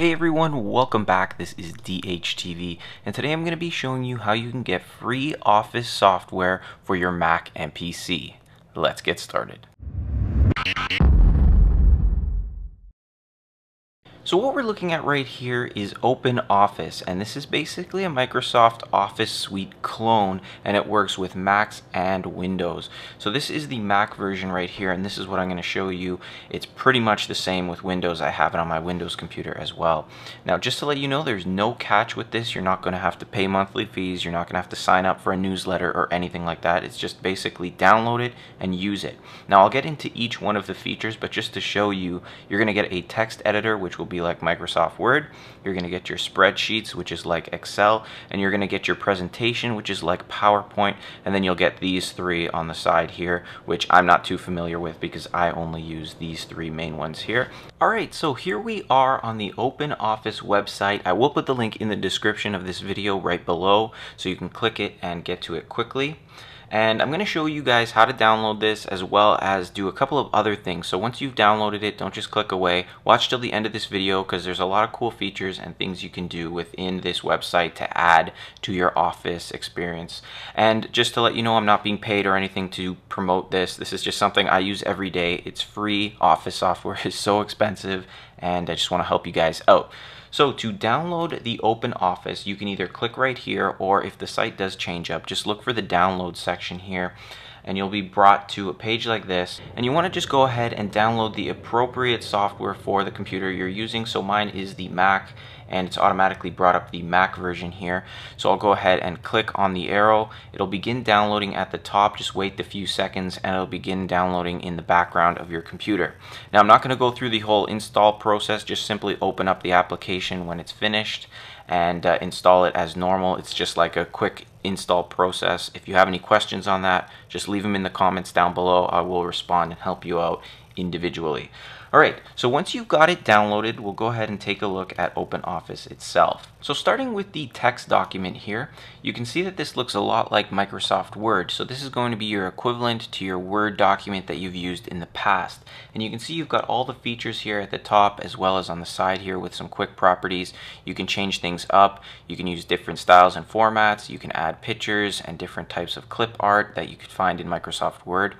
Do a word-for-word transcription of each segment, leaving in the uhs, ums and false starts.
Hey everyone, welcome back. This is D H T V, and today I'm going to be showing you how you can get free Office software for your Mac and P C. Let's get started. So what we're looking at right here is OpenOffice, and this is basically a Microsoft Office suite clone, and it works with Macs and Windows. So this is the Mac version right here, and this is what I'm going to show you. It's pretty much the same with Windows. I have it on my Windows computer as well. Now, just to let you know, there's no catch with this. You're not going to have to pay monthly fees. You're not going to have to sign up for a newsletter or anything like that. It's just basically download it and use it. Now, I'll get into each one of the features, but just to show you, you're going to get a text editor, which will be like Microsoft Word. You're going to get your spreadsheets, which is like Excel, and you're going to get your presentation, which is like PowerPoint, and then you'll get these three on the side here, which I'm not too familiar with because I only use these three main ones here. Alright, so here we are on the OpenOffice website. I will put the link in the description of this video right below so you can click it and get to it quickly. And I'm going to show you guys how to download this as well as do a couple of other things. So once you've downloaded it, don't just click away. Watch till the end of this video because there's a lot of cool features and things you can do within this website to add to your Office experience. And just to let you know, I'm not being paid or anything to promote this. This is just something I use every day. It's free. Office software is so expensive, and I just want to help you guys out. So to download the OpenOffice, you can either click right here, or if the site does change up, just look for the download section here, and you'll be brought to a page like this, and you want to just go ahead and download the appropriate software for the computer you're using. So mine is the Mac, and it's automatically brought up the Mac version here. So I'll go ahead and click on the arrow. It'll begin downloading at the top. Just wait the few seconds and it'll begin downloading in the background of your computer. Now, I'm not going to go through the whole install process. Just simply open up the application when it's finished and uh, install it as normal. It's just like a quick install process. If you have any questions on that, just leave them in the comments down below. I will respond and help you out individually. Alright, so once you've got it downloaded, we'll go ahead and take a look at OpenOffice itself. So starting with the text document here, you can see that this looks a lot like Microsoft Word. So this is going to be your equivalent to your Word document that you've used in the past. And you can see you've got all the features here at the top as well as on the side here with some quick properties. You can change things up, you can use different styles and formats, you can add pictures and different types of clip art that you could find in Microsoft Word.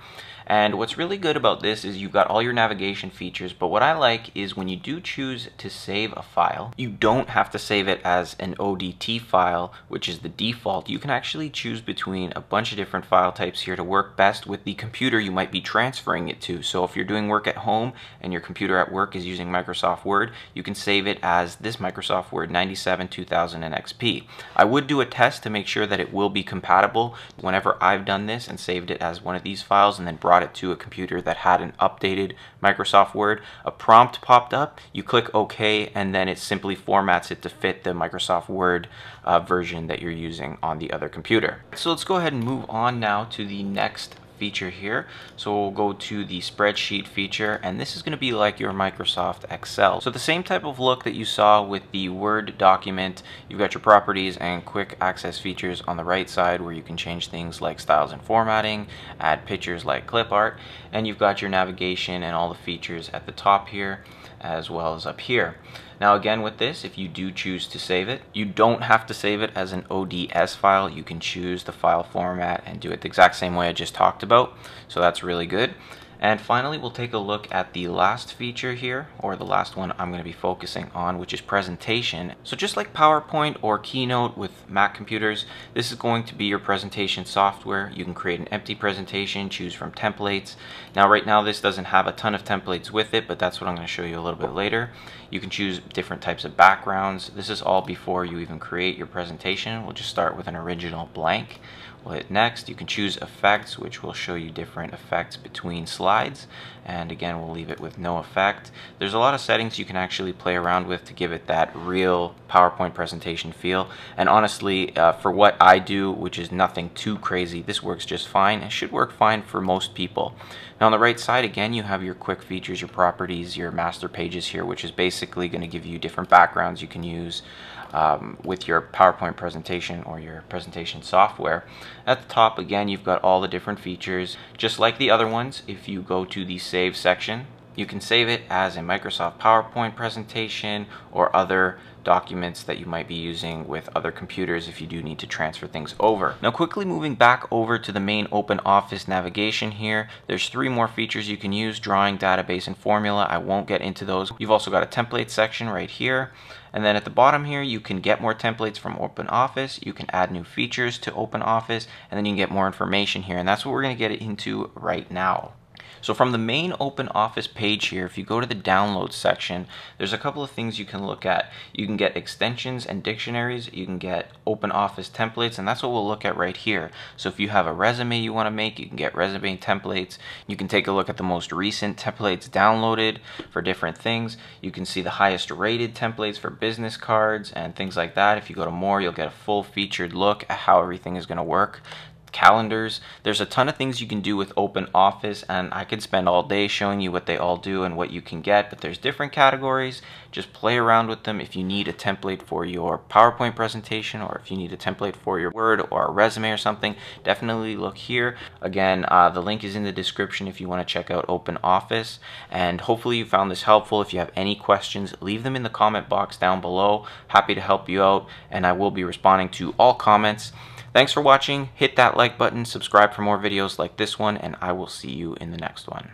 And what's really good about this is you've got all your navigation features. But what I like is when you do choose to save a file, you don't have to save it as an O D T file, which is the default. You can actually choose between a bunch of different file types here to work best with the computer you might be transferring it to. So if you're doing work at home and your computer at work is using Microsoft Word, you can save it as this Microsoft Word ninety-seven, two thousand, and X P. I would do a test to make sure that it will be compatible whenever I've done this and saved it as one of these files and then brought it to a computer that had an updated Microsoft Word. A prompt popped up, you click OK, and then it simply formats it to fit the Microsoft Word uh, version that you're using on the other computer. So let's go ahead and move on now to the next feature here. So we'll go to the spreadsheet feature, and this is going to be like your Microsoft Excel. So the same type of look that you saw with the Word document, you've got your properties and quick access features on the right side where you can change things like styles and formatting, add pictures like clip art, and you've got your navigation and all the features at the top here as well as up here. Now again with this, if you do choose to save it, you don't have to save it as an O D S file. You can choose the file format and do it the exact same way I just talked about. So that's really good. And finally, we'll take a look at the last feature here, or the last one I'm going to be focusing on, which is presentation. So just like PowerPoint or Keynote with Mac computers, this is going to be your presentation software. You can create an empty presentation, choose from templates. Now right now this doesn't have a ton of templates with it, but that's what I'm going to show you a little bit later. You can choose different types of backgrounds. This is all before you even create your presentation. We'll just start with an original blank. We'll hit next. You can choose effects, which will show you different effects between slides. And again, we'll leave it with no effect. There's a lot of settings you can actually play around with to give it that real PowerPoint presentation feel. And honestly, uh, for what I do, which is nothing too crazy, this works just fine. It should work fine for most people. Now on the right side, again, you have your quick features, your properties, your master pages here, which is basically Basically, going to give you different backgrounds you can use um, with your PowerPoint presentation or your presentation software. At the top, again, you've got all the different features. Just like the other ones, if you go to the Save section, You can save it as a Microsoft PowerPoint presentation or other documents that you might be using with other computers if you do need to transfer things over. Now, quickly moving back over to the main OpenOffice navigation here, there's three more features you can use: drawing, database, and formula. I won't get into those. You've also got a template section right here. And then at the bottom here, you can get more templates from OpenOffice, you can add new features to OpenOffice, and then you can get more information here. And that's what we're going to get into right now. So from the main OpenOffice page here, if you go to the download section, there's a couple of things you can look at. You can get extensions and dictionaries, you can get OpenOffice templates, and that's what we'll look at right here. So if you have a resume you want to make, you can get resume templates. You can take a look at the most recent templates downloaded for different things. You can see the highest rated templates for business cards and things like that. If you go to more, you'll get a full featured look at how everything is going to work. Calendars. There's a ton of things you can do with OpenOffice, and I could spend all day showing you what they all do and what you can get, but there's different categories. Just play around with them. If you need a template for your PowerPoint presentation, or if you need a template for your Word or a resume or something, definitely look here. Again, uh, the link is in the description if you want to check out OpenOffice, and hopefully you found this helpful. If you have any questions, leave them in the comment box down below. Happy to help you out, and I will be responding to all comments. Thanks for watching. Hit that like button, subscribe for more videos like this one, and I will see you in the next one.